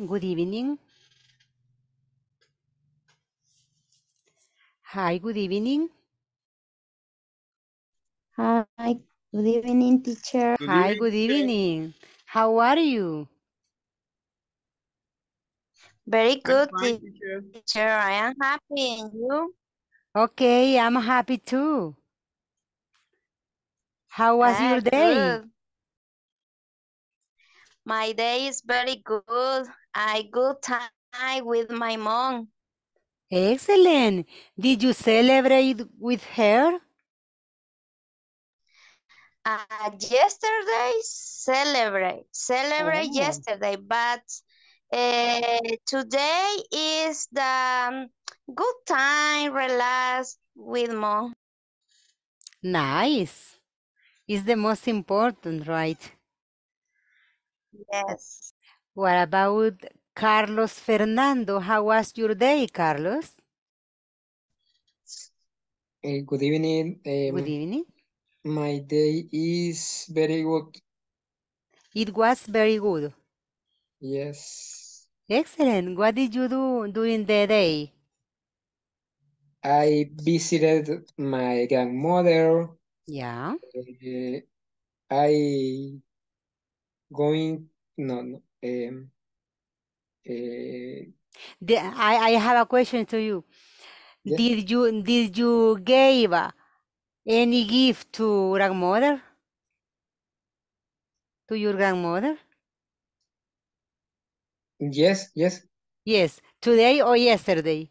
Good evening. Hi, good evening. Hi, good evening, teacher. Hi, good evening. How are you? Very good, teacher. I am happy, and you? Okay, I'm happy too. How was your day? Good. My day is very good. I good time with my mom. Excellent. Did you celebrate with her? Yesterday, celebrate yesterday, but today is the good time, relax with mom. Nice. It's the most important, right? Yes. What about Carlos Fernando? How was your day, Carlos? Good evening. Good evening. My day is very good. It was very good. Yes. Excellent. What did you do during the day? I visited my grandmother. Yeah. I have a question to you. Yes. Did you give any gift to grandmother? To your grandmother? Yes, yes. Yes. Today or yesterday?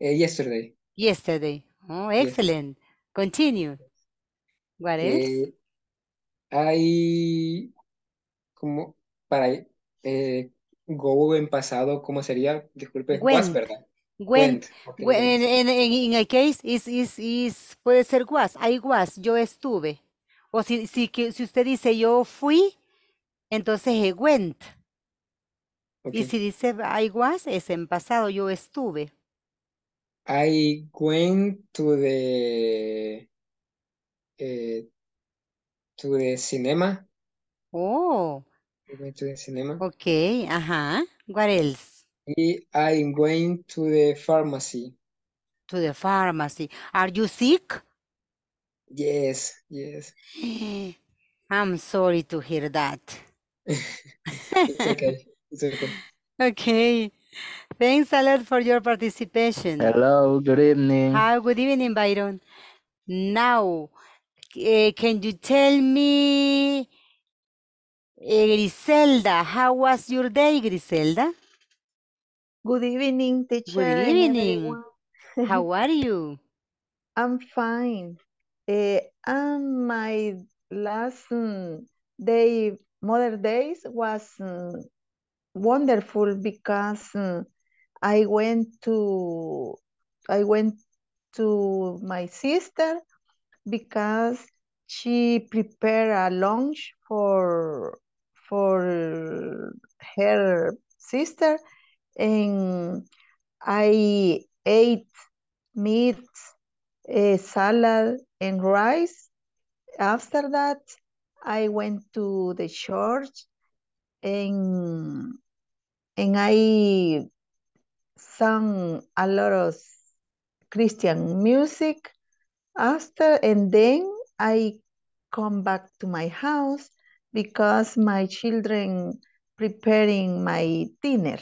Yesterday. Yesterday. Oh, excellent. Yes. Continue. What else? Como para go en pasado, ¿cómo sería? Disculpe, was, ¿verdad? Went. Okay. In a case, puede ser was. I was, yo estuve. O si usted dice yo fui, entonces went. Okay. Y si dice I was, es en pasado, yo estuve. I went to the cinema. Oh. Going to the cinema. Okay, uh-huh. What else? I'm going to the pharmacy. To the pharmacy. Are you sick? Yes, yes. I'm sorry to hear that. It's okay. It's okay. Okay. Thanks a lot for your participation. Hello, good evening. Good evening, Byron. Now, can you tell me Griselda, how was your day, Griselda? Good evening, teacher. Good evening. How are you? I'm fine. And my last day, Mother Days, was wonderful because I went to my sister because she prepared a lunch for her sister, and I ate meat, salad, and rice. After that, I went to the church, and I sang a lot of Christian music. After, and then I come back to my house because my children preparing my dinner.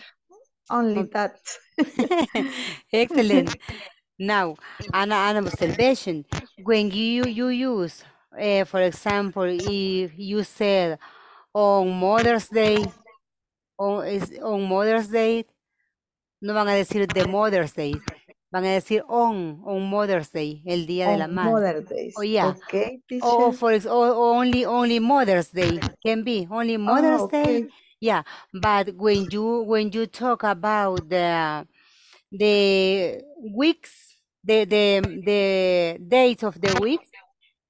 Only that. Excellent. Now, an observation. When you use, for example, if you said on Mother's Day, on Mother's Day, no van a decir the Mother's Day. Van a decir on Mother's Day, el día de la madre. Oh, yeah. Okay, only Mother's Day can be only Mother's Day. Yeah, but when you talk about the weeks, the dates of the week,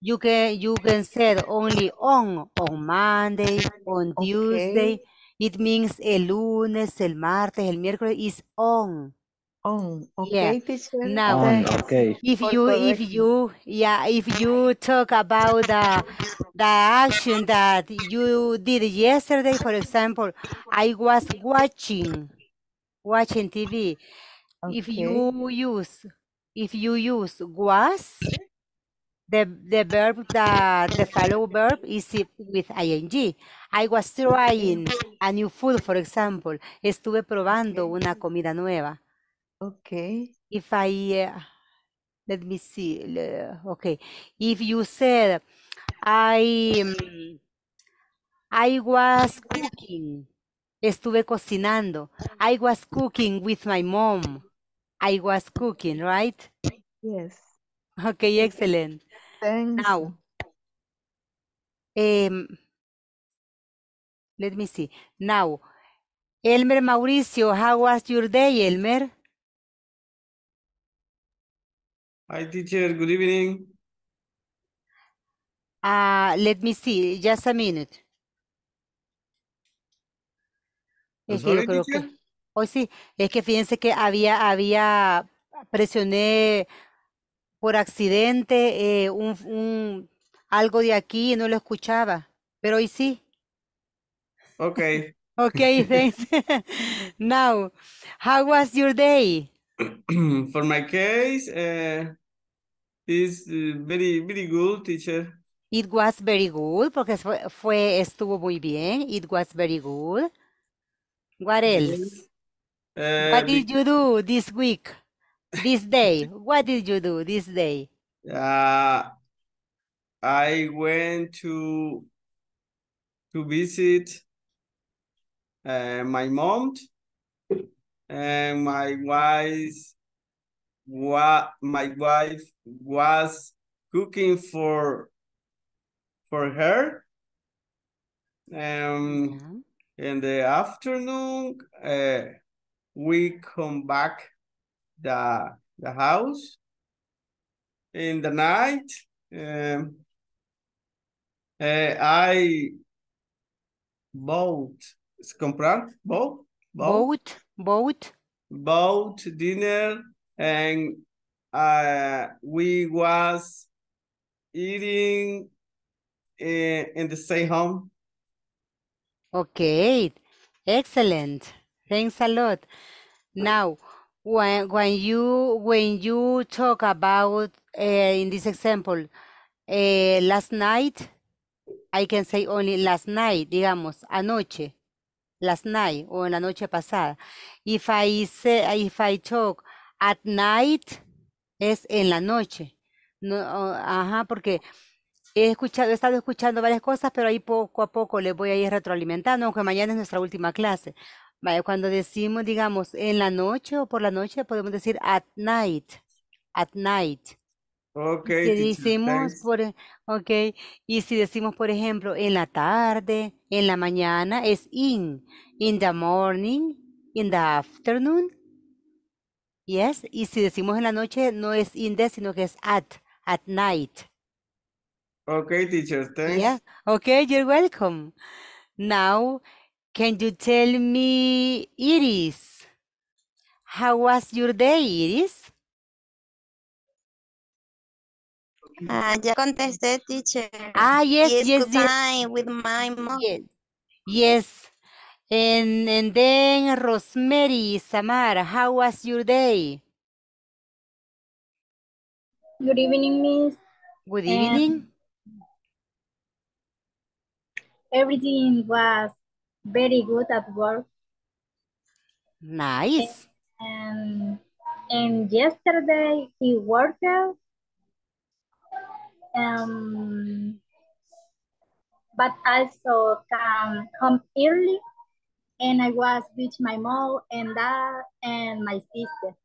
you can say only on Monday, on Tuesday. It means el lunes, el martes, el miércoles is on. On. Okay, yeah. Teacher. Now, on. Okay. If you talk about the action that you did yesterday, for example, I was watching TV. Okay. If you use was, the verb that the follow verb is with ing. I was trying a new food, for example. Estuve probando una comida nueva. Okay. If I, let me see, okay. If you said, I was cooking, estuve cocinando. I was cooking with my mom. I was cooking, right? Yes. Okay, excellent. Thanks. Now, let me see. Now, Elmer Mauricio, how was your day, Elmer? Hi, teacher. Good evening. Let me see. Just a minute. Es que yo creo que... Oh, sí. Es que fíjense que presioné por accidente algo de aquí y no lo escuchaba. Pero hoy sí. Okay. Okay, thanks. Now, how was your day? For my case, is very, very good, teacher. It was very good, porque estuvo muy bien. It was very good. What else? What did you do this week? This day? What did you do this day? I went to visit my mom and my wife was cooking for her. In the afternoon, we come back the house. In the night, I bought dinner, and we was eating in the same home. Okay, excellent. Thanks a lot. Now, when you talk about in this example, last night, I can say only last night, digamos, anoche. Last night o en la noche pasada. If I talk at night, es en la noche. No, ajá, porque he estado escuchando varias cosas, pero ahí poco a poco les voy a ir retroalimentando, aunque mañana es nuestra última clase. Cuando decimos, digamos, en la noche o por la noche, podemos decir at night. At night. Okay. Si decimos por ejemplo, en la tarde, en la mañana, es in. In the morning, in the afternoon. Yes. Y si decimos en la noche, no es in the, sino que es at night. Okay, teacher, thanks. Yeah. Okay, you're welcome. Now, can you tell me, Iris, how was your day, Iris? Ya contesté, teacher. Yes. With my mom. Yes. And then Rosemary, Samara, how was your day? Good evening, miss. Good evening. Everything was very good at work. Nice. And yesterday he worked. But also come home early, and I was with my mom and dad and my sister.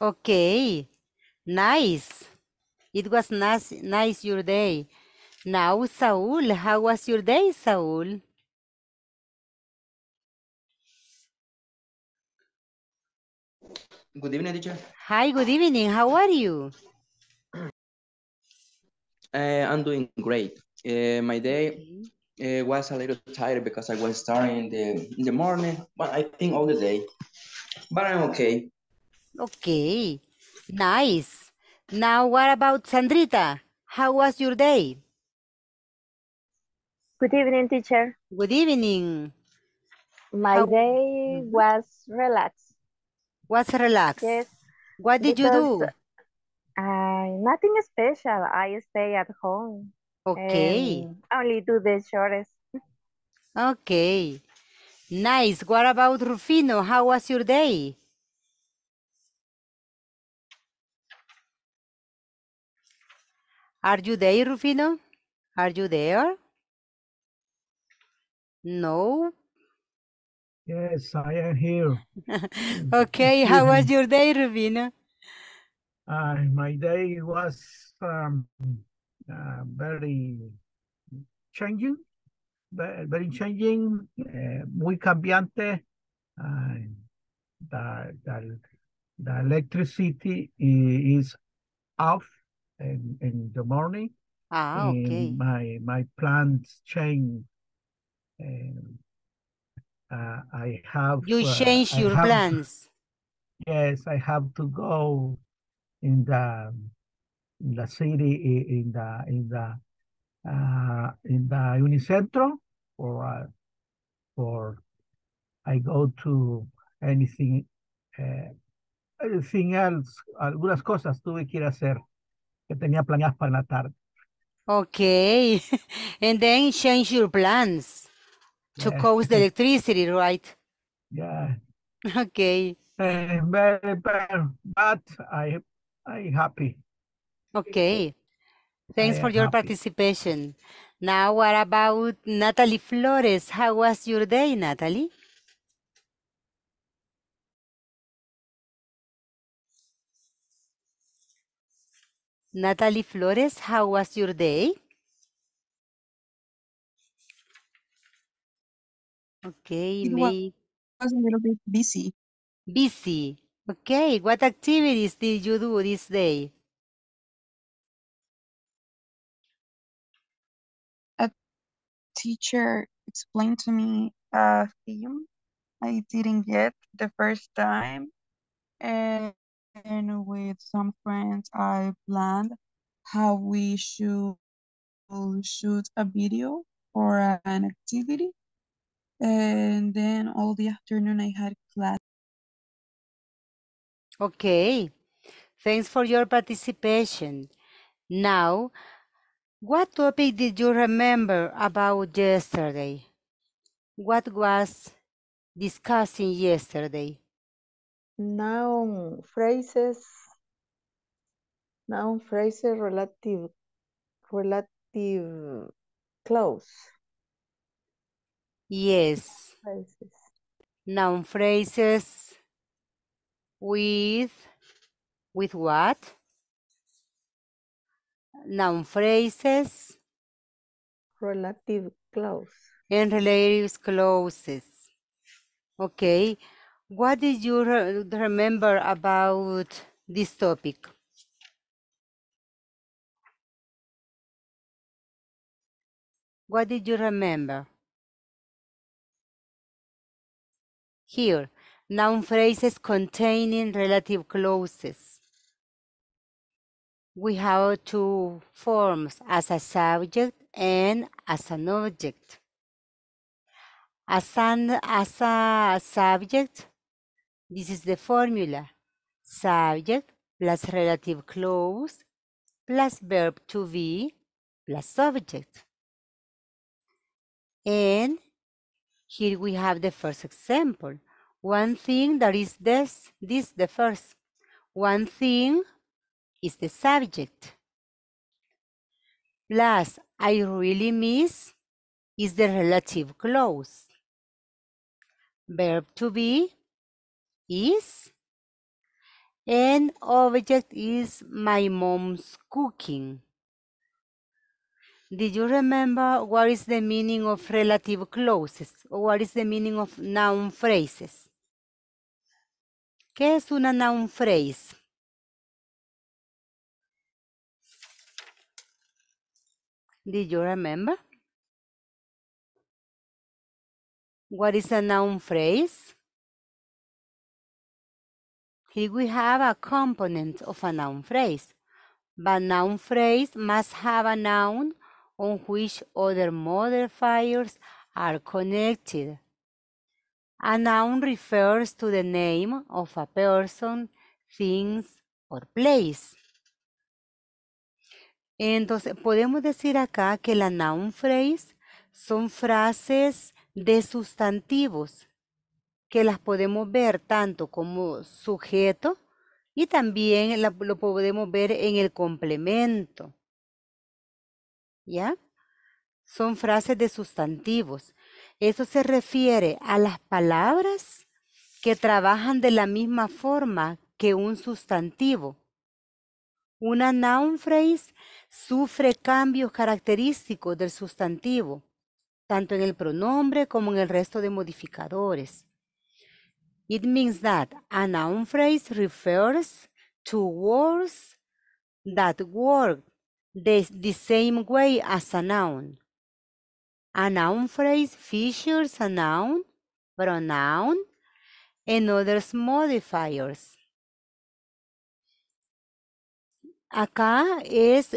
Okay, nice. It was nice your day. Now, Saul, how was your day, Saul? Good evening, teacher. Hi, good evening. How are you? I'm doing great. My day was a little tired because I was starting in the morning, but I think all the day. But I'm okay. Okay, nice. Now what about Sandrita? How was your day? Good evening, teacher. Good evening. My day was relaxed. Was relaxed? Yes. What did you do? Nothing special. I stay at home. Okay. Only do the chores. Okay. Nice. What about Rufino? How was your day? Are you there, Rufino? Are you there? No? Yes, I am here. Okay, how was your day, Rufino? My day was very changing, muy cambiante. The electricity is off in the morning. Ah, okay. My plans change. I have. You change your plans. Yes, I have to go in the city in the Unicentro, or I go to anything else. Algunas cosas tuve que ir a hacer que tenía planeadas para la tarde. Okay, and then change your plans. To cause the electricity, right? Yeah. Okay. Very bad, but I'm happy. Okay. Thanks for your participation. Now, what about Natalie Flores? How was your day, Natalie? Natalie Flores, how was your day? Okay, it was a little bit busy. Busy. Okay, what activities did you do this day? A teacher explained to me a theme I didn't get the first time. And with some friends, I planned how we should shoot a video or an activity. And then all the afternoon I had class. Okay, thanks for your participation. Now, what topic did you remember about yesterday? What was discussing yesterday? Noun phrases relative clause. Yes, noun phrases with what? Noun phrases. Relative clause. And relative clauses. Okay, what did you remember about this topic? What did you remember? Here, noun phrases containing relative clauses. We have two forms, as a subject and as an object. As a subject, this is the formula. Subject plus relative clause plus verb to be plus subject. And here we have the first example. One thing that is this the first. One thing is the subject. Plus, I really miss is the relative clause. Verb to be is. And object is my mom's cooking. Did you remember what is the meaning of relative clauses? Or what is the meaning of noun phrases? ¿Qué es una noun phrase? Did you remember? What is a noun phrase? Here we have a component of a noun phrase. But noun phrase must have a noun on which other modifiers are connected. A noun refers to the name of a person, things, or place. Entonces, podemos decir acá que la noun phrase son frases de sustantivos que las podemos ver tanto como sujeto y también lo podemos ver en el complemento. ¿Ya? Son frases de sustantivos. Eso se refiere a las palabras que trabajan de la misma forma que un sustantivo. Una noun phrase sufre cambios característicos del sustantivo, tanto en el pronombre como en el resto de modificadores. It means that a noun phrase refers to words that work the same way as a noun. A noun phrase features a noun, pronoun, and other modifiers. Acá es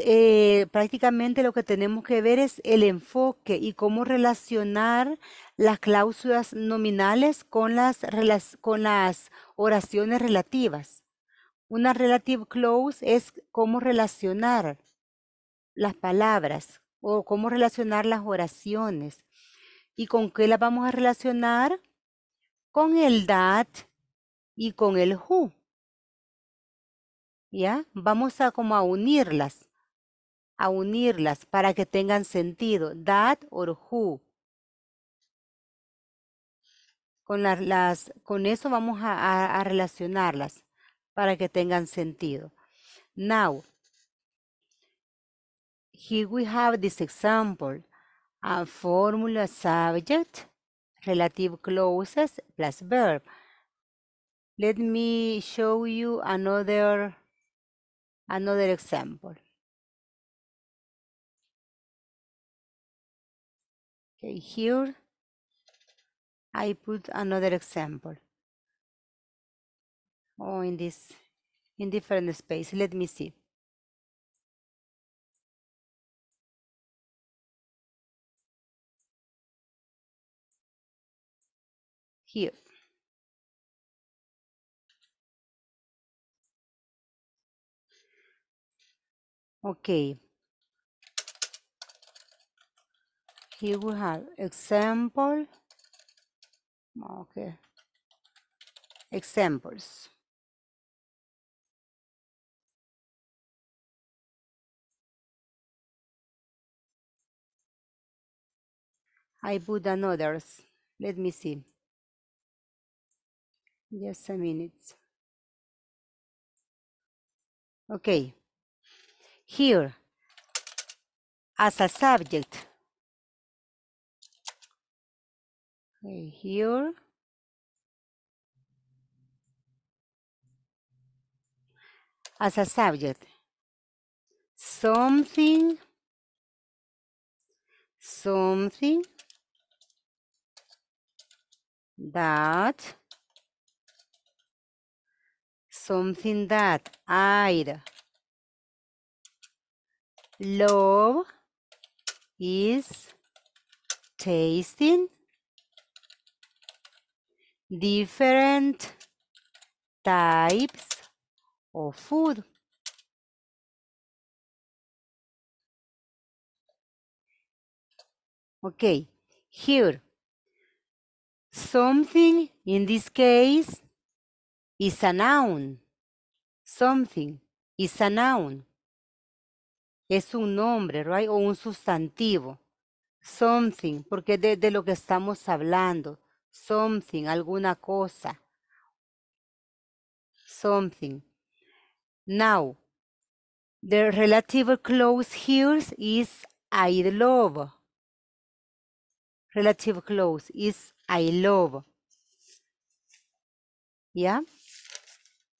prácticamente lo que tenemos que ver es el enfoque y cómo relacionar las cláusulas nominales con las oraciones relativas. Una relative clause es cómo relacionar las palabras o cómo relacionar las oraciones. ¿Y con qué las vamos a relacionar? Con el that y con el who. ¿Ya? Vamos a como a unirlas para que tengan sentido, that or who. Con eso vamos a relacionarlas para que tengan sentido. Now, here we have this example, a formula subject, relative clauses plus verb. Let me show you another example. Okay, here I put another example. Oh, in different space. Let me see. Here. Okay, here we have example, okay, examples. I put others, let me see, just a minute, okay. Here, as a subject, okay, here, as a subject, something that, I love is tasting different types of food. Okay, here, something in this case is a noun. Something is a noun. Es un nombre, right? O un sustantivo. Something, porque de lo que estamos hablando. Something, alguna cosa. Something. Now, the relative clause here is I love. Relative clause is I love. Yeah?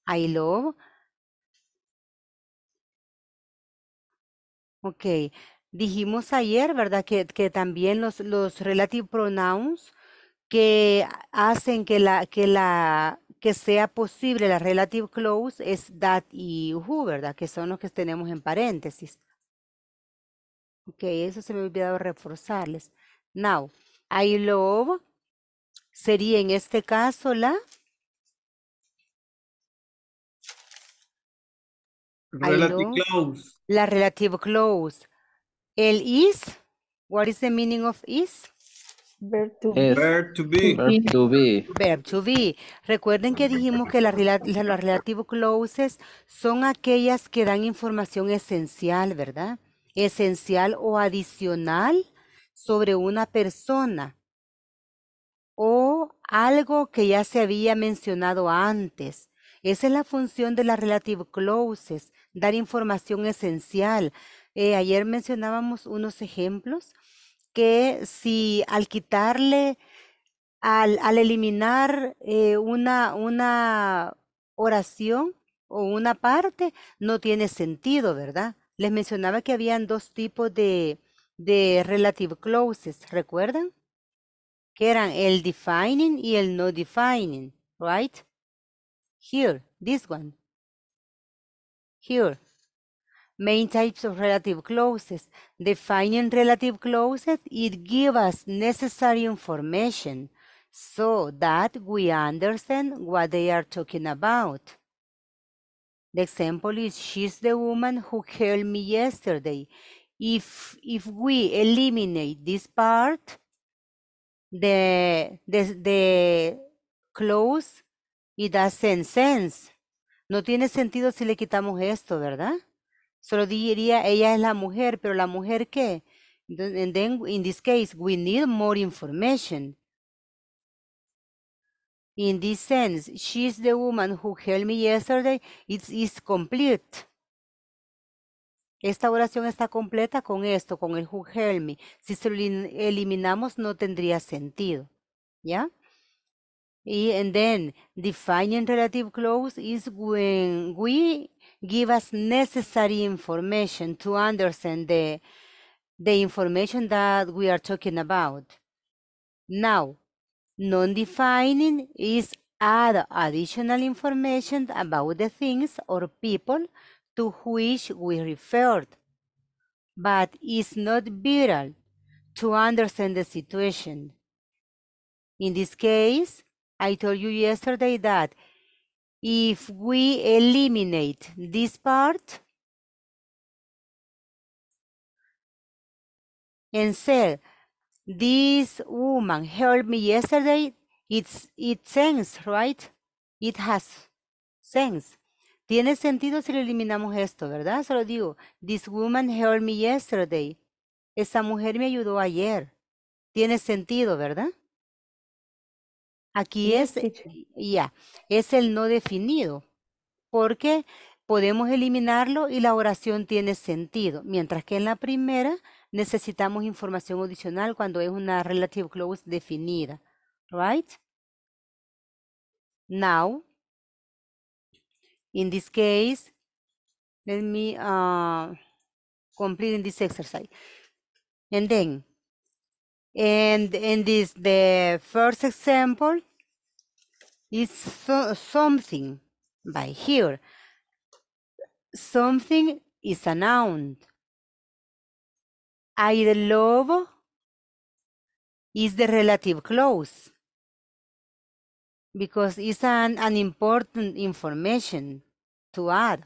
I love. Ok, dijimos ayer, ¿verdad? Que también los relative pronouns que hacen que la, que la, que sea posible la relative clause es that y who, ¿verdad? Que son los que tenemos en paréntesis. Ok, eso se me ha olvidado reforzarles. Now, I love sería en este caso la relative clause. La relative clause. El is, what is the meaning of is? Verb to be. Recuerden que dijimos que las relative clauses son aquellas que dan información esencial, ¿verdad? Esencial o adicional sobre una persona o algo que ya se había mencionado antes. Esa es la función de las relative clauses, dar información esencial. Ayer mencionábamos unos ejemplos que si al quitarle, al eliminar una oración o una parte, no tiene sentido, ¿verdad? Les mencionaba que habían dos tipos de relative clauses, ¿recuerdan? Que eran el defining y el no defining, right? Here, this one. Here. Main types of relative clauses. Defining relative clauses, it gives us necessary information so that we understand what they are talking about. The example is, she's the woman who helped me yesterday. If we eliminate this part, the clause, it doesn't sense. No tiene sentido si le quitamos esto, ¿verdad? Solo diría, ella es la mujer, pero ¿la mujer qué? And then, in this case, we need more information. In this sense, she's the woman who helped me yesterday. It is complete. Esta oración está completa con esto, con el who helped me. Si se lo eliminamos, no tendría sentido. ¿Ya? Y and then, defining relative clause is when we give us necessary information to understand the information that we are talking about. Now, non-defining is add additional information about the things or people to which we referred, but is not vital to understand the situation. In this case, I told you yesterday that if we eliminate this part and say, this woman helped me yesterday, it sense, right? It has sense. Tiene sentido si le eliminamos esto, ¿verdad? Solo digo, this woman helped me yesterday. Esa mujer me ayudó ayer. Tiene sentido, ¿verdad? Aquí es, es el no definido, porque podemos eliminarlo y la oración tiene sentido, mientras que en la primera necesitamos información adicional cuando es una relative clause definida, right? Now, in this case, let me complete this exercise, and then. And in this, the first example is something by here. Something is a noun. I love is the relative clause because it's an important information to add.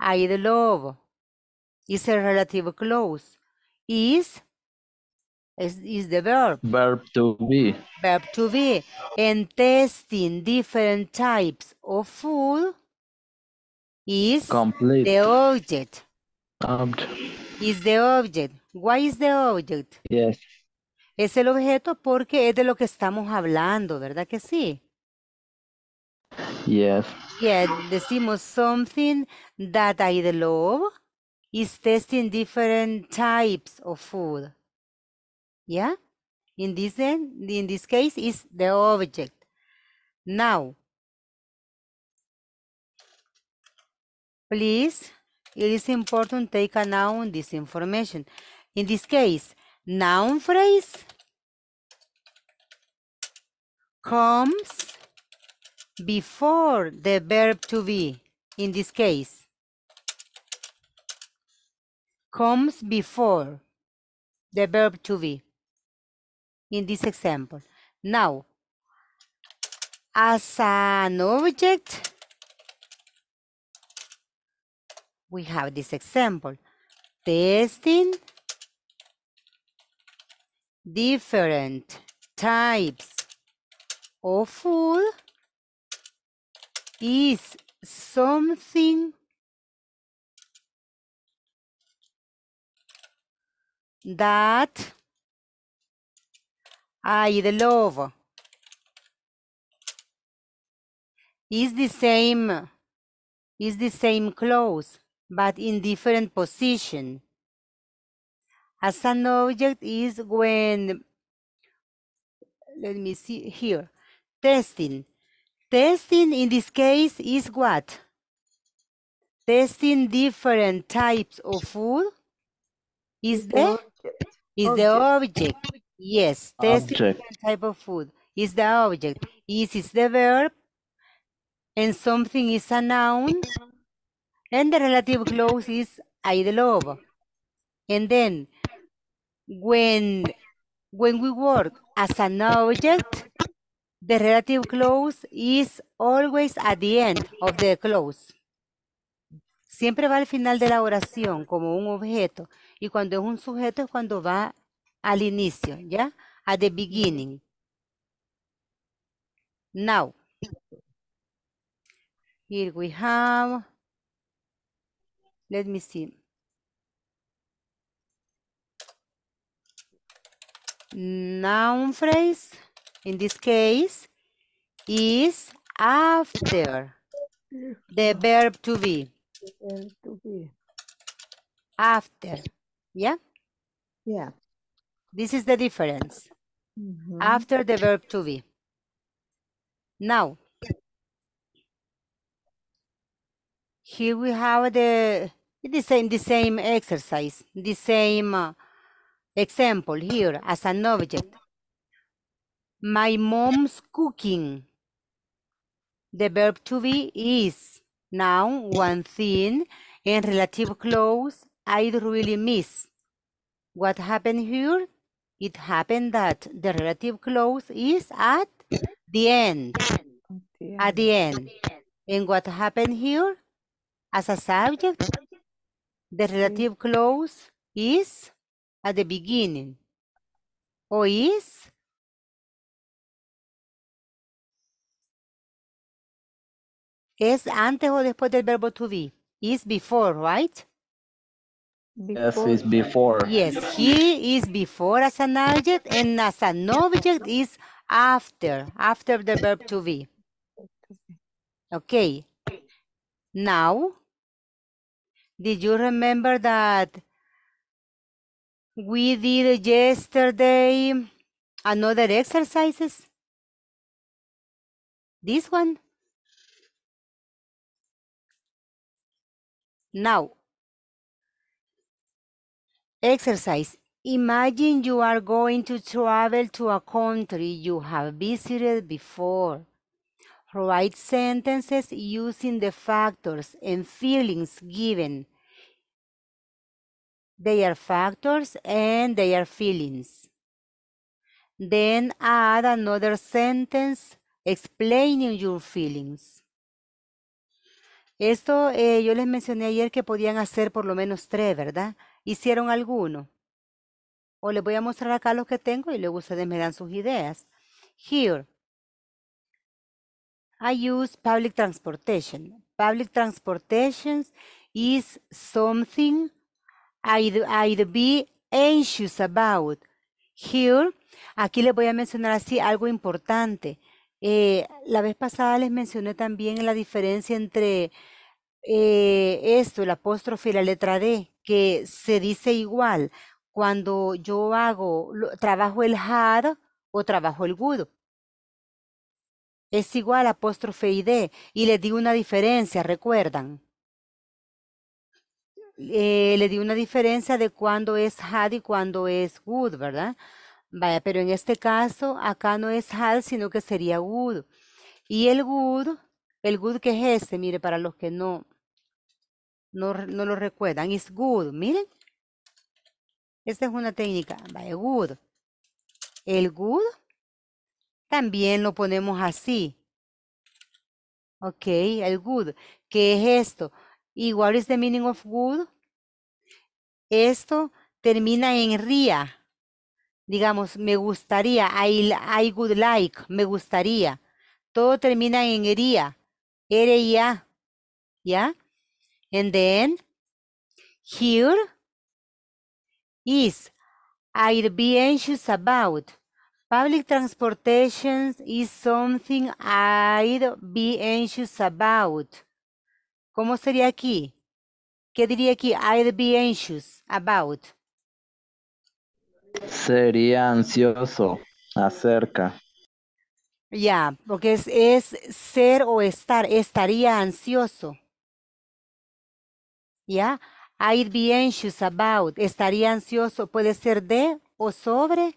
I love is a relative clause. Is the verb. Verb to be. And tasting different types of food is complete. The object. Is the object. Why is the object? Yes. Es el objeto porque es de lo que estamos hablando, ¿verdad que sí? Yes. Yeah, decimos something that I love is tasting different types of food. Yeah, in this case is the object. Now, please, it is important to take a noun this information. In this case, noun phrase comes before the verb to be, in this case. Comes before the verb to be, in this example. Now, as an object, we have this example. Testing different types of food is something that I love. Is the same clothes, but in different position. As an object is when, let me see here, testing. Testing in this case is what? Testing different types of food is the object. Yes, testing different type of food is the object. Is the verb, and something is a noun, and the relative clause is I love. And then when we work as an object, the relative clause is always at the end of the clause. Siempre va al final de la oración como un objeto, y cuando es un sujeto es cuando va al inicio, ¿ya? At the beginning. Now, here we have, let me see. Noun phrase, in this case, is after the verb to be. After, yeah? Yeah. This is the difference. Mm-hmm. After the verb to be. Now, here we have the same exercise, the same example here as an object. My mom's cooking. The verb to be is noun, one thing, and relative clause, I really miss. What happened here? It happened that the relative clause is at the end. At the end. And what happened here? As a subject, the relative clause is at the beginning. Or is? ¿Es antes o después del verbo to be? Is before, right? Before. Yes, is before. Yes, he is before as an object, and as an object is after the verb to be. Okay. Now, did you remember that we did yesterday another exercises? This one? Now, exercise. Imagine you are going to travel to a country you have visited before. Write sentences using the factors and feelings given. They are factors and they are feelings. Then add another sentence explaining your feelings. Esto yo les mencioné ayer que podían hacer por lo menos 3, ¿verdad? ¿Hicieron alguno? O les voy a mostrar acá los que tengo y luego ustedes me dan sus ideas. Here. I use public transportation. Public transportation is something I'd be anxious about. Here, aquí les voy a mencionar así algo importante. La vez pasada les mencioné también la diferencia entre esto, el apóstrofe y la letra D, que se dice igual cuando yo hago, trabajo el had o trabajo el would. Es igual apóstrofe y D, y les di una diferencia, ¿recuerdan? Les di una diferencia de cuándo es had y cuándo es would, ¿verdad? Vaya, pero en este caso acá no es had, sino que sería would. Y el good que es este, mire, para los que no lo recuerdan, is good, miren. Esta es una técnica, vaya, good. El good también lo ponemos así. Ok, el good, ¿qué es esto? ¿Y what is the meaning of good? Esto termina en ría. Digamos, me gustaría, I would like, me gustaría. Todo termina en ría, R-I-A, ¿ya? And then, here is, I'd be anxious about. Public transportation is something I'd be anxious about. ¿Cómo sería aquí? ¿Qué diría aquí? I'd be anxious about. Sería ansioso acerca. Ya, yeah, porque es ser o estar. Estaría ansioso. Ya, yeah. I'd be anxious about. Estaría ansioso. Puede ser de o sobre.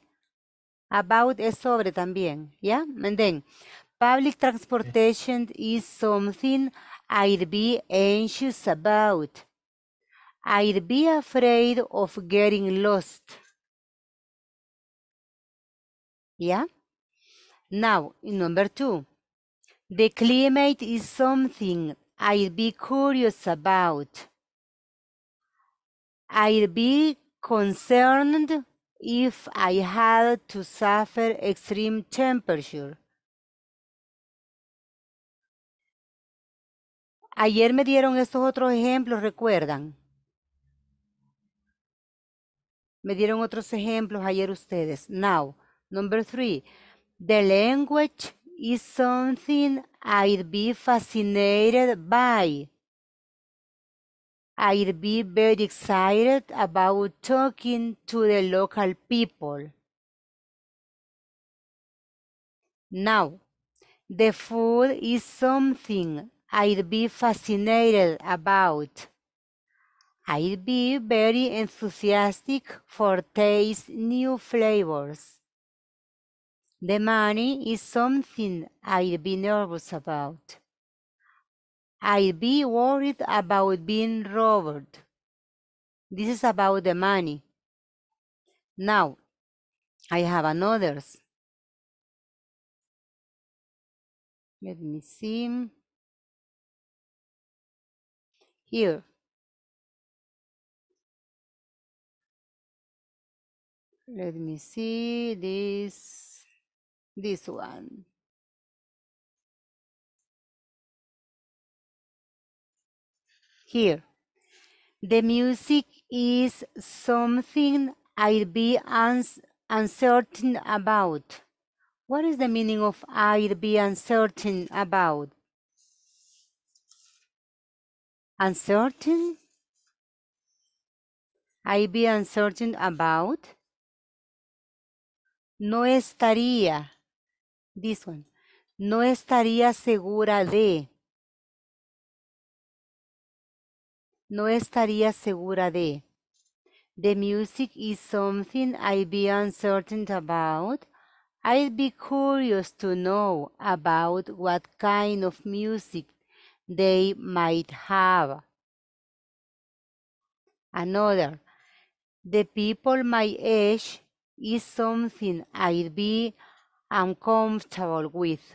About es sobre también. Ya, yeah? And then, public transportation is something I'd be anxious about. I'd be afraid of getting lost. Yeah? Now, number two. The climate is something I'd be curious about. I'd be concerned if I had to suffer extreme temperature. Ayer me dieron estos otros ejemplos, ¿recuerdan? Me dieron otros ejemplos ayer ustedes. Now, number three. The language is something I'd be fascinated by. I'd be very excited about talking to the local people. Now, the food is something I'd be fascinated about. I'd be very enthusiastic for taste new flavors. The money is something I'd be nervous about. I'd be worried about being robbed. This is about the money. Now, I have another. Let me see. Here. Let me see this one. Here. The music is something I'd be uncertain about. What is the meaning of I'd be uncertain about? Uncertain? I'd be uncertain about. No estaría, this one, no estaría segura de. No estaría segura de. The music is something I'd be uncertain about. I'd be curious to know about what kind of music they might have. Another, the people my age is something I'd be uncomfortable with.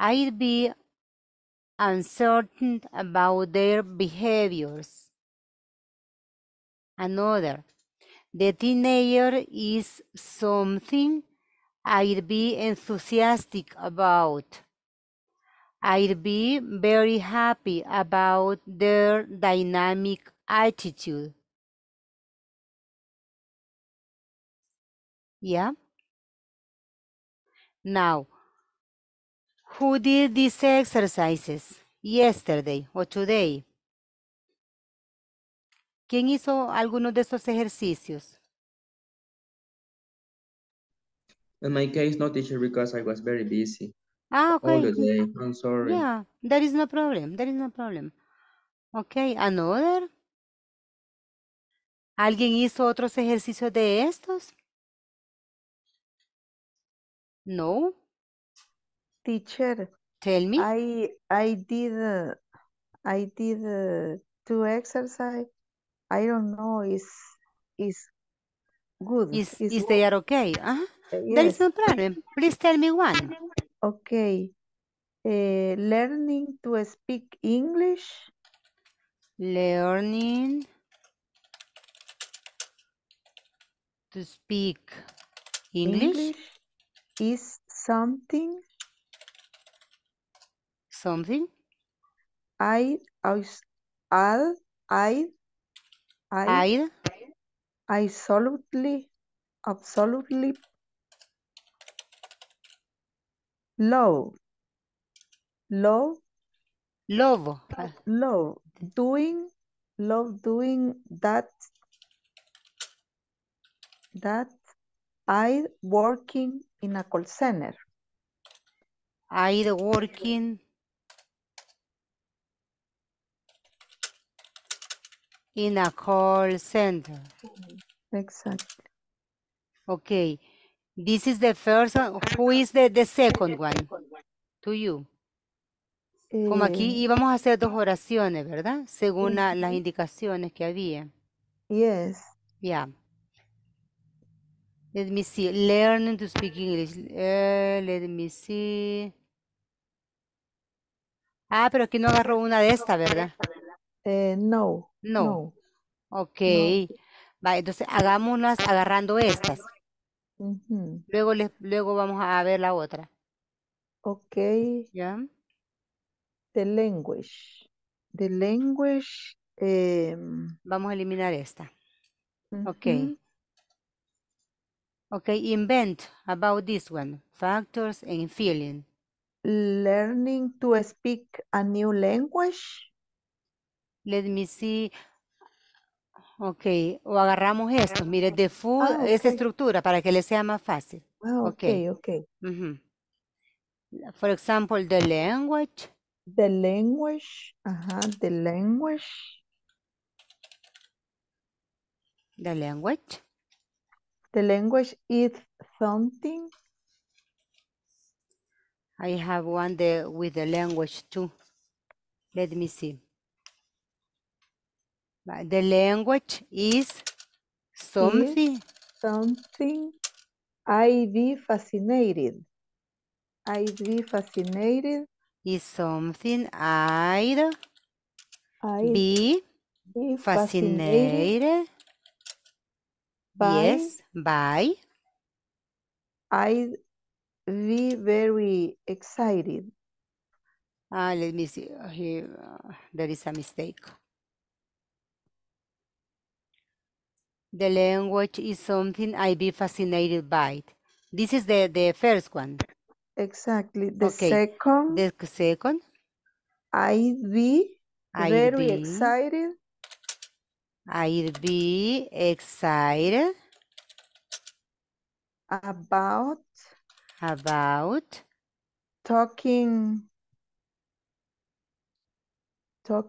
I'd be uncertain about their behaviors. Another, the teenager is something I'd be enthusiastic about. I'd be very happy about their dynamic attitude. Yeah? Now, who did these exercises yesterday or today? ¿Quién hizo algunos de estos ejercicios? In my case, no teacher, because I was very busy. Ah, okay. All the day. I'm sorry. Yeah, there is no problem. There is no problem. Okay, another. ¿Alguien hizo otros ejercicios de estos? No. Teacher, tell me. I did two exercise. I don't know. Is good? Is they are okay? Uh-huh. Yes. There is no problem. Please tell me one. Okay. Learning to speak English. Learning to speak English is something I absolutely love doing that I working in a call center. I working in a call center. Exactly. Okay. This is the first one. Who is the second one? To you. Como aquí íbamos a hacer dos oraciones, ¿verdad? Según las indicaciones que había. Yes. Yeah. Let me see. Learning to speak English. Let me see. Ah, pero aquí no agarró una de estas, ¿verdad? No. Ok. No. Va, entonces hagámonos agarrando estas. Luego vamos a ver la otra. Ok. ¿Ya? The language. Vamos a eliminar esta. Ok. Okay, invent about this one. Factors and feeling. Learning to speak a new language. Let me see. Okay, o agarramos esto. Mire, the food, esta estructura para que le sea más fácil. Okay. For example, the language. The language. The language is something. I have one there with the language too. Let me see. The language is something. I be fascinated. Is something I'd be fascinated. By. I'd be very excited. Let me see. Here, there is a mistake. The language is something I'd be fascinated by. This is the first one. Exactly. The second. The second. I'd be very excited. I'd be excited about talking to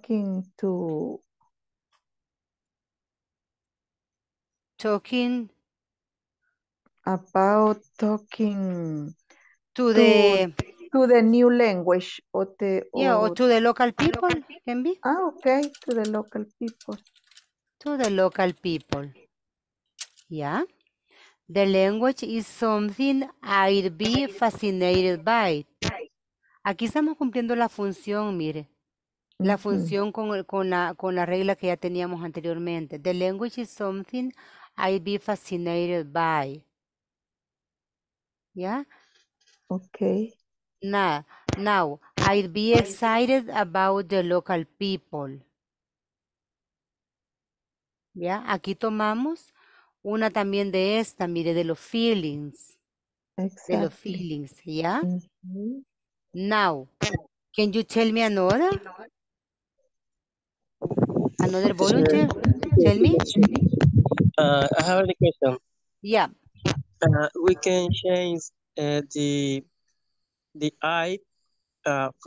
the new language or to the local people can be. Okay, to the local people. Yeah. The language is something I'd be fascinated by. Aquí estamos cumpliendo la función, mire. La función con la regla que ya teníamos anteriormente. The language is something I'd be fascinated by. Yeah. Okay. Now, I'd be excited about the local people. ¿Ya? Aquí tomamos una también de esta, mire, de los feelings. Exactly. De los feelings, ¿ya? Now, can you tell me another? Another volunteer? Tell me. I have a question. Yeah. We can change the I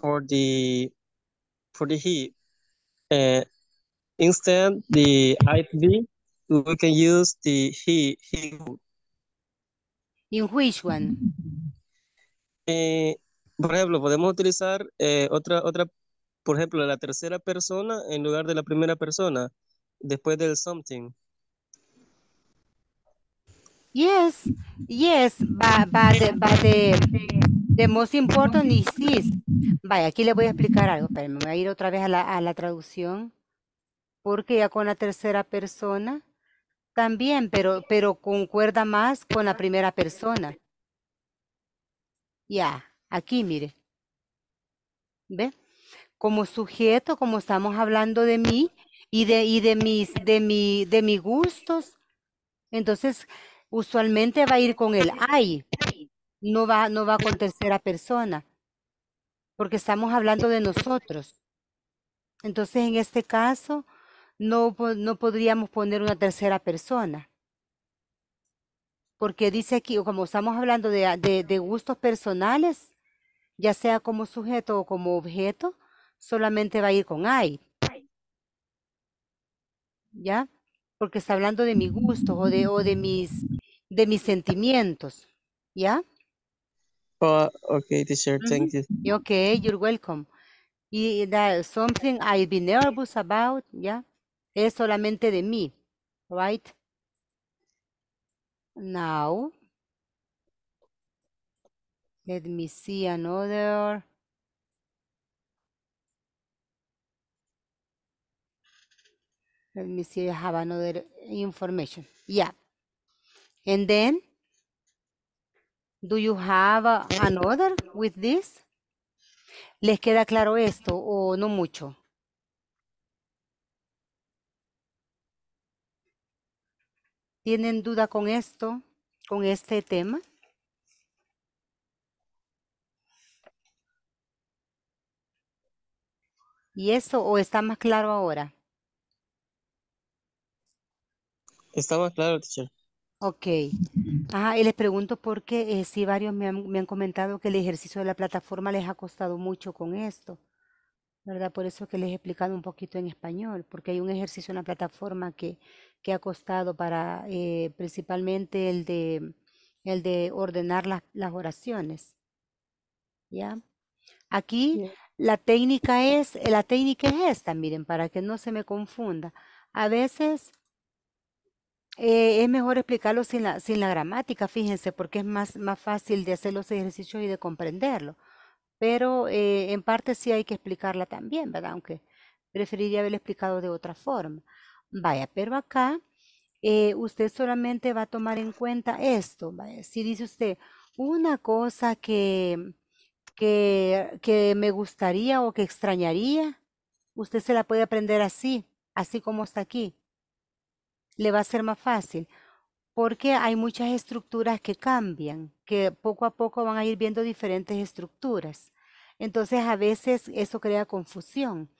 for the he. Instead, the IB, we can use the he. In which one? Por ejemplo, podemos utilizar por ejemplo, la tercera persona en lugar de la primera persona, después del something. Yes, yes, but the most important is this. Vaya, aquí le voy a explicar algo, pero me voy a ir otra vez a la traducción, porque ya con la tercera persona también, pero concuerda más con la primera persona. Ya, aquí mire, ¿ve? Como sujeto, como estamos hablando de mí y de mis gustos, entonces usualmente va a ir con el I, no va con tercera persona, porque estamos hablando de nosotros. Entonces en este caso no podríamos poner una tercera persona, porque dice aquí, como estamos hablando de gustos personales, ya sea como sujeto o como objeto, solamente va a ir con I, ¿ya? Porque está hablando de mis gustos o de mis sentimientos, ¿ya? Okay, teacher, thank you. Okay, you're welcome. Y that's something I've been nervous about, ¿ya? Es solamente de mí, right? Now, let me see another. Let me see, I have another information. Yeah. And then, do you have another with this? ¿Les queda claro esto o no mucho? ¿Tienen duda con esto, con este tema? ¿Y eso o está más claro ahora? Está más claro, teacher. Ok. Y les pregunto porque sí, varios me han comentado que el ejercicio de la plataforma les ha costado mucho con esto, ¿verdad? Por eso que les he explicado un poquito en español, porque hay un ejercicio en la plataforma que ha costado para, principalmente el de ordenar las oraciones, ¿ya? Aquí la técnica es esta, miren, para que no se me confunda. A veces es mejor explicarlo sin la gramática, fíjense, porque es más fácil de hacer los ejercicios y de comprenderlo. Pero en parte sí hay que explicarla también, ¿verdad? Aunque preferiría haberlo explicado de otra forma. Vaya, pero acá usted solamente va a tomar en cuenta esto. Vaya. Si dice usted una cosa que me gustaría o que extrañaría, usted se la puede aprender así como está aquí. Le va a ser más fácil, porque hay muchas estructuras que cambian, que poco a poco van a ir viendo diferentes estructuras. Entonces, a veces eso crea confusión.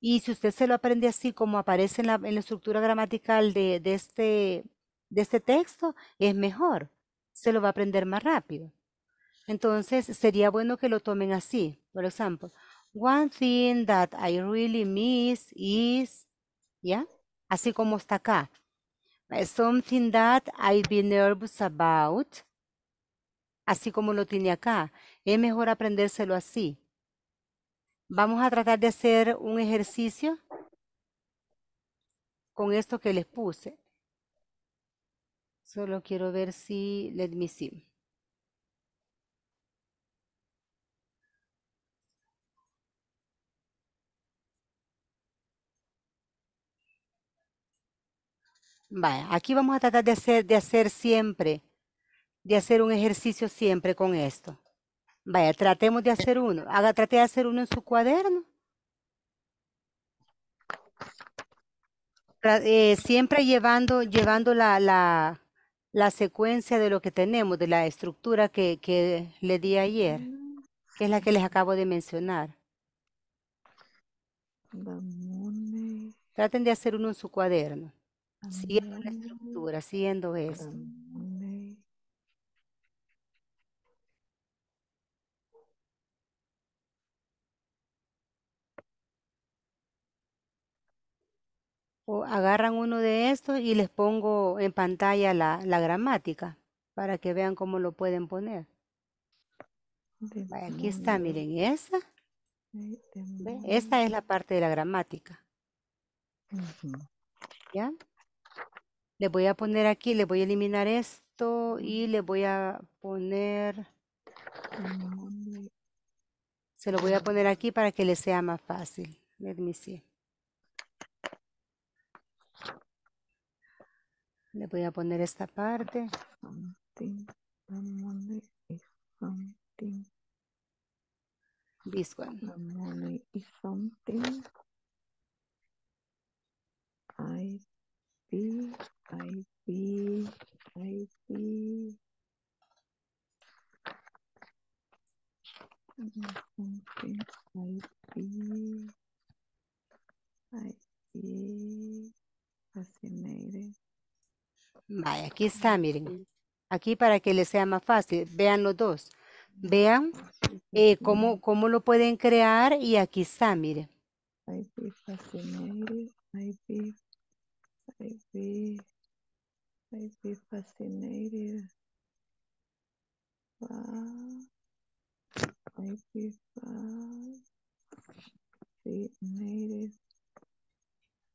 Y si usted se lo aprende así como aparece en la estructura gramatical de este texto, es mejor. Se lo va a aprender más rápido. Entonces, sería bueno que lo tomen así. Por ejemplo, one thing that I really miss is, ¿ya? Así como está acá. Something that I've been nervous about, así como lo tiene acá. Es mejor aprendérselo así. Vamos a tratar de hacer un ejercicio con esto que les puse. Solo quiero ver si, let me see. Vaya, aquí vamos a tratar de hacer un ejercicio siempre con esto. Vaya, tratemos de hacer uno. Trate de hacer uno en su cuaderno. Siempre llevando la secuencia de lo que tenemos, de la estructura que le di ayer, que es la que les acabo de mencionar. Traten de hacer uno en su cuaderno. Siguiendo la estructura, siguiendo esto. O agarran uno de estos y les pongo en pantalla la gramática para que vean cómo lo pueden poner. Aquí está, miren, esa. Esta es la parte de la gramática. ¿Ya? Les voy a poner aquí, les voy a eliminar esto y les voy a poner... Se lo voy a poner aquí para que les sea más fácil. Let me see. Le voy a poner esta parte. This one. Money is something. I see. Something. I see. Fascinated. Vaya, aquí está, miren. Aquí para que les sea más fácil. Vean los dos. Vean cómo lo pueden crear y aquí está, miren. I be fascinated. Wow. I be fascinated. I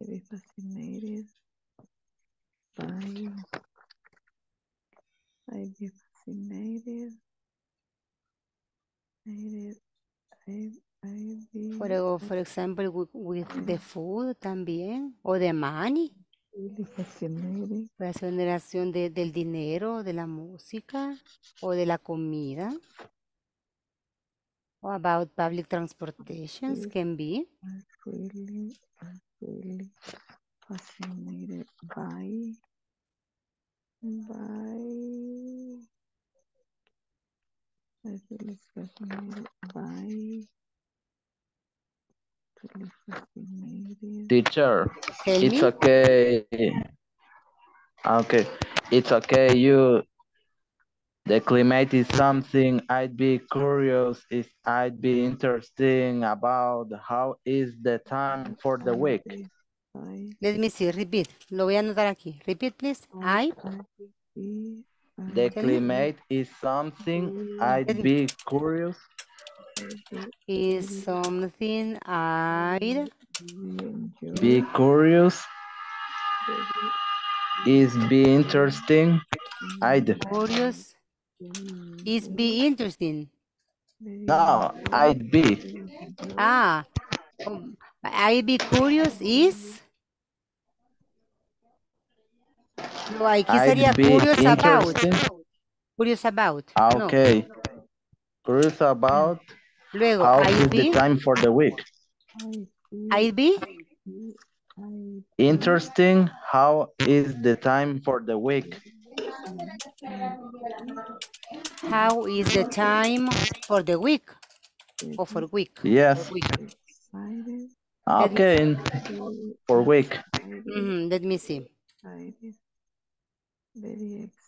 be fascinated. For example, with the food también, o the money. La generación del dinero, de la música, o de la comida. O about public transportations, can be. I'm really fascinated by. Teacher, it's okay. Okay, it's okay. You, the climate is something I'd be curious. I'd be interesting about how is the time for the week. Let me see. Repeat. Lo voy a anotar aquí. Repeat, please. The climate is something I'd be curious. Is something I'd be curious. Is be interesting. I'd curious. Is be interesting. No, I'd be. I'd be curious is. No, aquí sería curious about. Curious about. Okay. No. Curious about. Luego, how is the time for the week? I'd be. Interesting. How is the time for the week? How is the time for the week? Or for week? Yes. For week. Okay. For week. Let me see.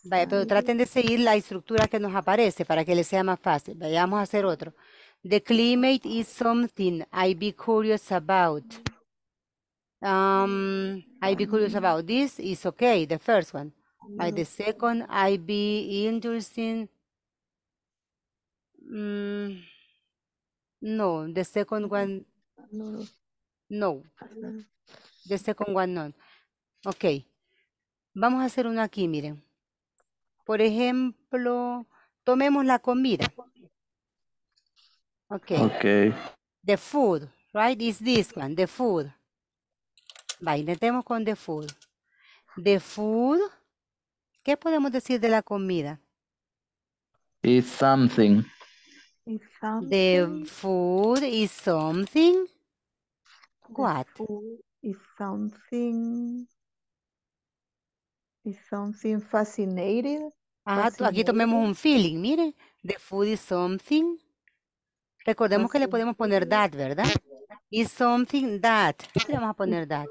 Vaya, pero traten de seguir la estructura que nos aparece para que les sea más fácil. Vayamos a hacer otro. The climate is something I'd be curious about. I'd be curious about this is okay, the first one. By the second, I'd be interested. No, the second one. No, the second one not. Okay. Vamos a hacer uno aquí, miren. Por ejemplo, tomemos la comida. Okay. The food, right? Is this one, the food. Intentemos con the food. The food. ¿Qué podemos decir de la comida? Is something. The food is something. What? The food is something. Is something fascinating. Aquí tomemos un feeling, miren. The food is something. Recordemos que le podemos poner that, ¿verdad? Is something that. ¿Qué le vamos a poner that?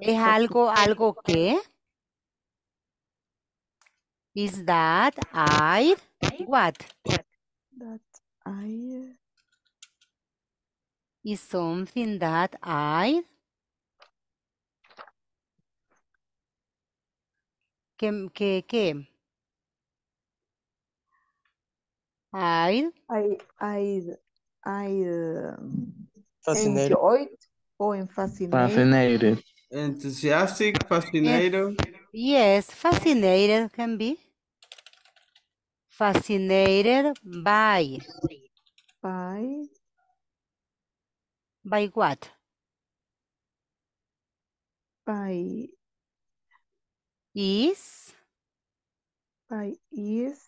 ¿Es algo que? Is that I? What? That I. Is something that I. ¿Qué? I enjoyed fascinated. Enthusiastic, fascinated. Yes, fascinated can be. Fascinated by. By. By what? By. Is. By is.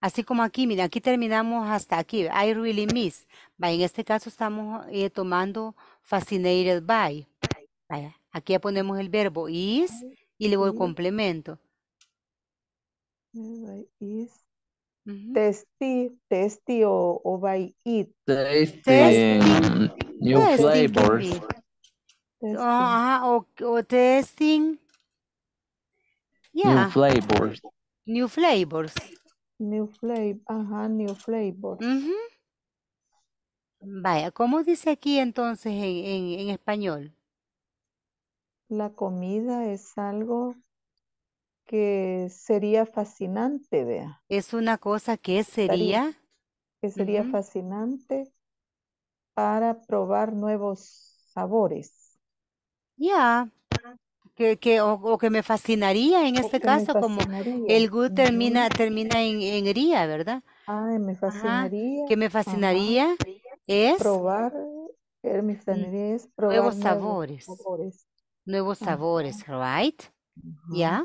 Así como aquí, mira, aquí terminamos hasta aquí. I really miss. En este caso estamos tomando fascinated by. Aquí ya ponemos el verbo is y luego el complemento. Is. Tasty o by it. Tasty. New flavors. O testing. Yeah. New flavors. New flavors. New flavor, ajá, new flavor. Vaya, ¿cómo dice aquí entonces en español? La comida es algo que sería fascinante, vea. Es una cosa que sería. Que sería fascinante para probar nuevos sabores. Ya. Yeah. O que me fascinaría en este caso, como el good termina en ería, ¿verdad? Ah, me fascinaría. Ajá. Que me fascinaría es probar, me fascinaría es probar nuevos sabores. Nuevos sabores, right? ¿Ya? Yeah.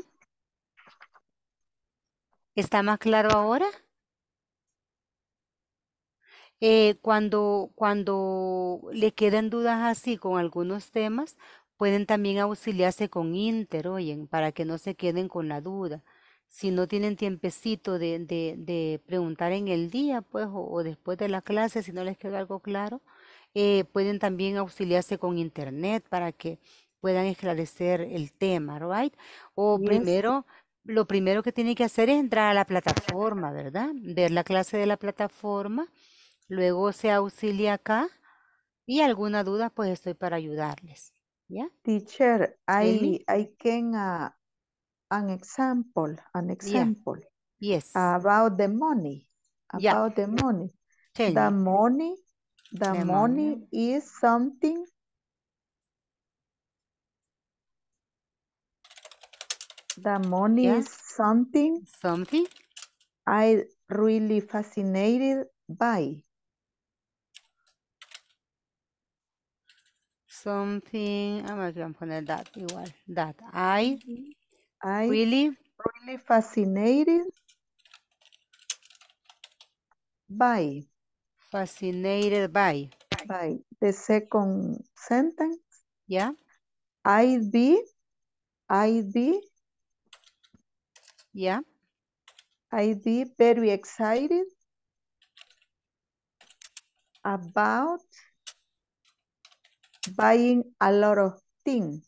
¿Está más claro ahora? Cuando le quedan dudas así con algunos temas, pueden también auxiliarse con inter, oyen, para que no se queden con la duda. Si no tienen tiempecito de preguntar en el día, pues, o después de la clase, si no les quedó algo claro, pueden también auxiliarse con internet para que puedan esclarecer el tema, ¿right? O lo primero que tienen que hacer es entrar a la plataforma, ¿verdad? Ver la clase de la plataforma, luego se auxilia acá y alguna duda, pues estoy para ayudarles. Yeah. Teacher, I can an example yes about the money the money is something something I really fascinated by. Something, I'm going to put that igual, that I really fascinated by. Fascinated by. By the second sentence. Yeah. I'd be. Yeah. I'd be very excited about buying a lot of things.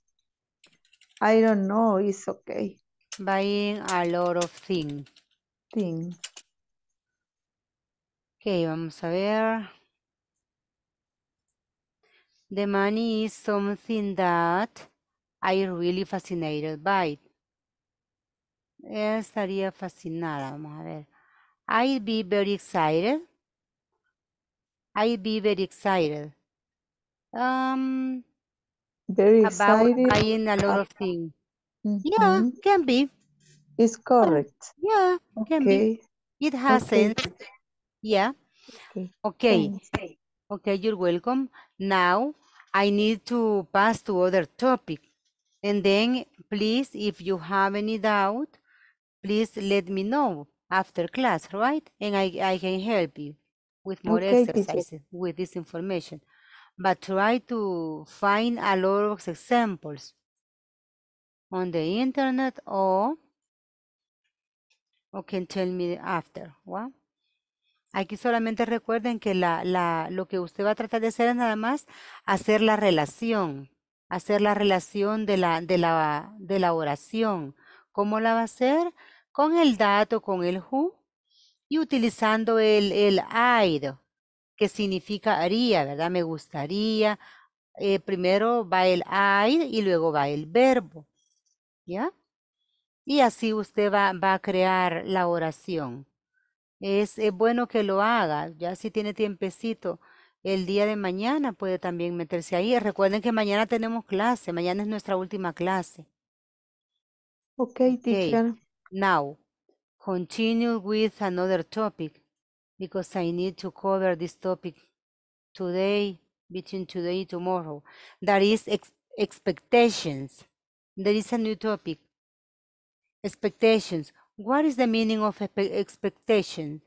I don't know, it's okay. Buying a lot of things. Ok, vamos a ver. The money is something that I really fascinated by. Estaría fascinada, vamos a ver. I'd be very excited. I'd be very excited. Very excited. Buying a lot of things. Yeah, can be. It's correct. Yeah, can be. It hasn't. Yeah. Okay, you're welcome. Now, I need to pass to other topic. And then, please, if you have any doubt, please let me know after class, right? And I can help you with more exercises with this information. But try to find a lot of examples on the internet or can tell me after. Wow. Aquí solamente recuerden que lo que usted va a tratar de hacer es nada más hacer la relación. Hacer la relación de la oración. ¿Cómo la va a hacer? Con el that, con el who y utilizando el I'd. Que significa haría, ¿verdad? Me gustaría. Primero va el I'd y luego va el verbo. ¿Ya? Y así usted va a crear la oración. Es bueno que lo haga, ya si tiene tiempecito, el día de mañana puede también meterse ahí. Recuerden que mañana tenemos clase, mañana es nuestra última clase. Ok, teacher. Okay. Now, continue with another topic, because I need to cover this topic today, between today and tomorrow. That is expectations. There is a new topic. Expectations. What is the meaning of expectation?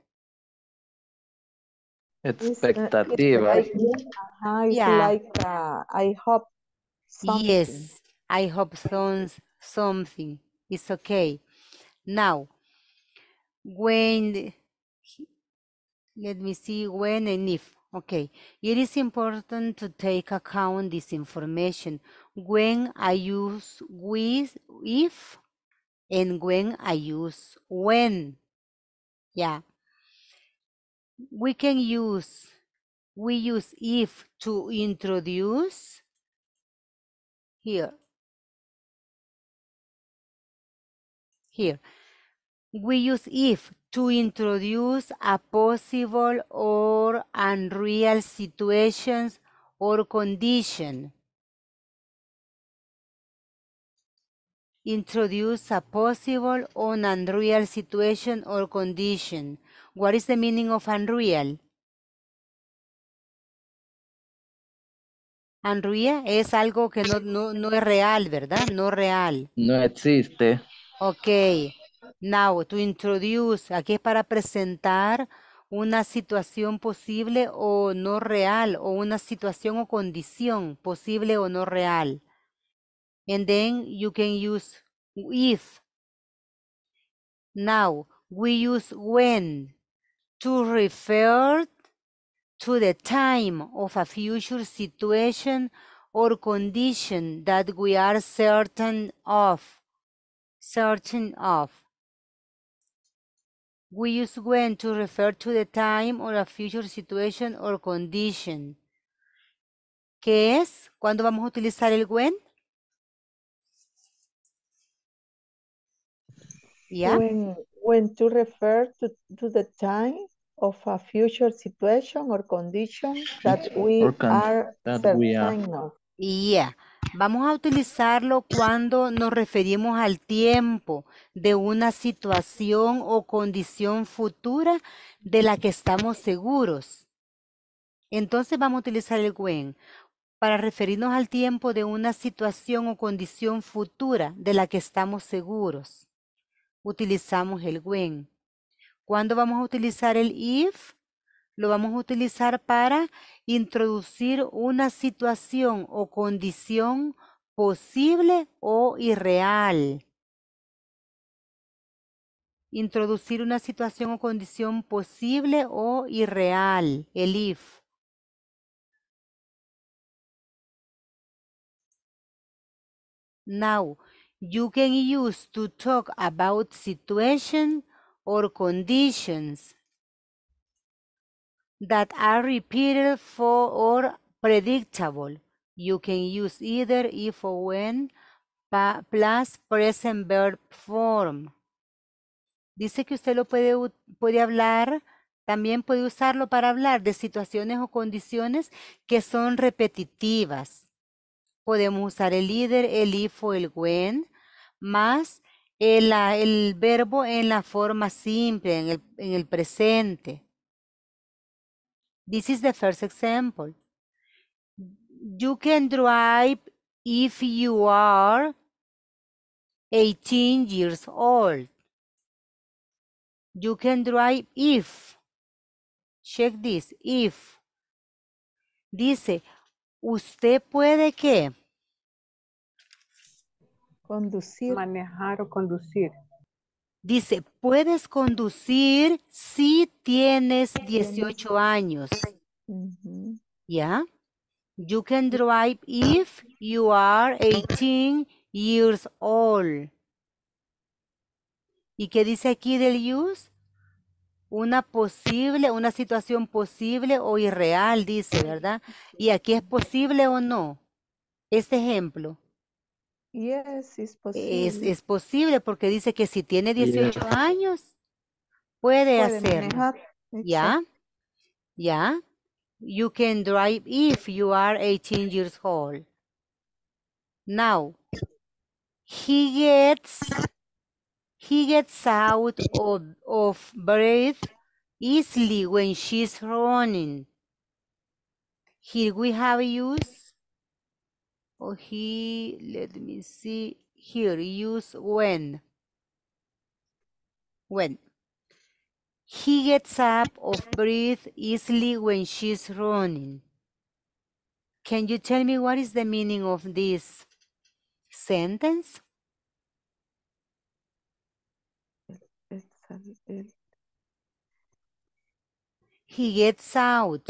Expectativa. I hope something. Yes, I hope something. It's okay. Now, when, let me see, when and if. Okay, it is important to take account this information. When I use with, if, and when I use when. Yeah. We can use, we use if to introduce here. We use if to introduce a possible or unreal situations or condition. Introduce a possible or unreal situation or condition. What is the meaning of unreal? Unreal es algo que no es real, ¿verdad? No real. No existe. Ok. Now, to introduce. Aquí es para presentar una situación posible o no real, o una situación o condición posible o no real. And then you can use if. Now, we use when to refer to the time of a future situation or condition that we are certain of. We use when to refer to the time or a future situation or condition. ¿Qué es? ¿Cuándo vamos a utilizar el when? Yeah. When to refer to the time of a future situation or condition that we are certain of. Yeah. Vamos a utilizarlo cuando nos referimos al tiempo de una situación o condición futura de la que estamos seguros. Entonces vamos a utilizar el when para referirnos al tiempo de una situación o condición futura de la que estamos seguros. Utilizamos el when. ¿Cuándo vamos a utilizar el if? Lo vamos a utilizar para introducir una situación o condición posible o irreal. Introducir una situación o condición posible o irreal, el if. Now, you can use to talk about situation or conditions that are repeated for or predictable. You can use either if or when plus present verb form. Dice que usted lo puede hablar, también puede usarlo para hablar de situaciones o condiciones que son repetitivas. Podemos usar el either, el if o el when, más el verbo en la forma simple, en el presente. This is the first example. You can drive if you are 18 years old. You can drive if. Check this, if. Dice, usted puede que conducir, manejar o conducir. Dice, puedes conducir si tienes 18 años. ¿Ya? You can drive if you are 18 years old. ¿Y qué dice aquí del use? Una situación posible o irreal, dice, ¿verdad? Y aquí es posible o no. Este ejemplo. Yes, it's posible. Es posible porque dice que si tiene 18 años, Puede hacerlo. Yeah. Yeah. You can drive if you are 18 years old. Now, he gets out of breath easily when she's running. Here we have use, or he, let me see, here, use when. When. He gets up of breath easily when she's running. Can you tell me what is the meaning of this sentence? He gets out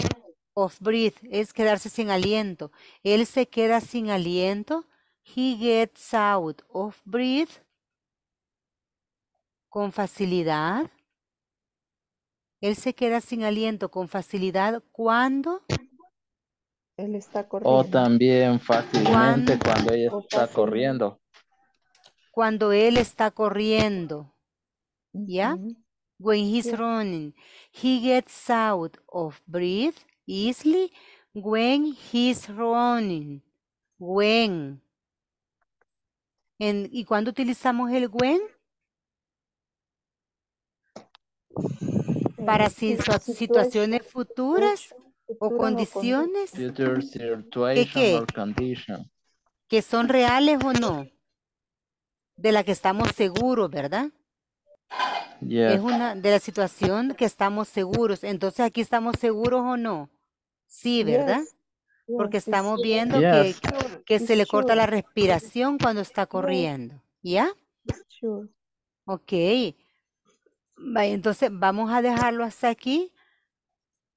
of breath. Es quedarse sin aliento. Él se queda sin aliento. He gets out of breath. Con facilidad. Él se queda sin aliento con facilidad cuando él está corriendo. O también fácilmente cuando ella está corriendo. Cuando él está corriendo. ¿Ya? When he's running, he gets out of breath easily when he's running. When. ¿Y cuándo utilizamos el when? Para situaciones futuras o condiciones que son reales o no, de la que estamos seguros, ¿verdad? Yeah. Es una de la situación que estamos seguros. Entonces aquí estamos seguros o no. Sí, ¿verdad? Yes. Porque estamos viendo yes. que se le corta la respiración cuando está corriendo. ¿Ya? Sure. Ok. Entonces vamos a dejarlo hasta aquí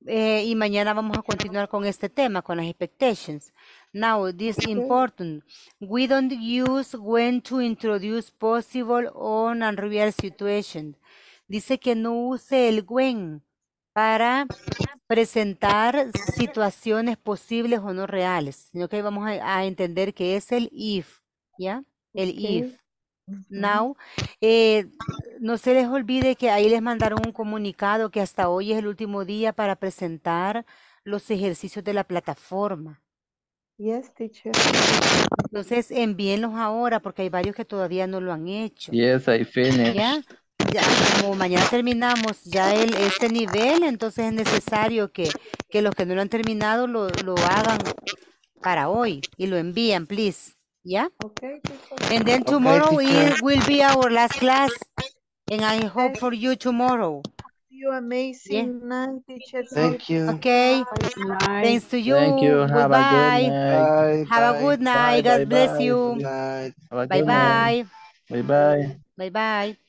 y mañana vamos a continuar con este tema, con las expectations. Now, this is important. We don't use when to introduce possible or unreal situation. Dice que no use el when para presentar situaciones posibles o no reales, sino que vamos a entender que es el if, ¿ya? El if. Now, no se les olvide que ahí les mandaron un comunicado que hasta hoy es el último día para presentar los ejercicios de la plataforma. Yes, teacher. Entonces, envíenlos ahora porque hay varios que todavía no lo han hecho. Yes, I finished. ¿Ya? Ya, como mañana terminamos ya este nivel, entonces es necesario que los que no lo han terminado lo hagan para hoy y lo envían, please. Yeah. Okay. And then tomorrow it will be our last class, and I hope for you tomorrow. You amazing night, teacher. Thank you. Okay. Night. Thanks to you. Thank you. Have a good night. Have a good night. God bless you. Bye bye. Bye bye. Bye bye.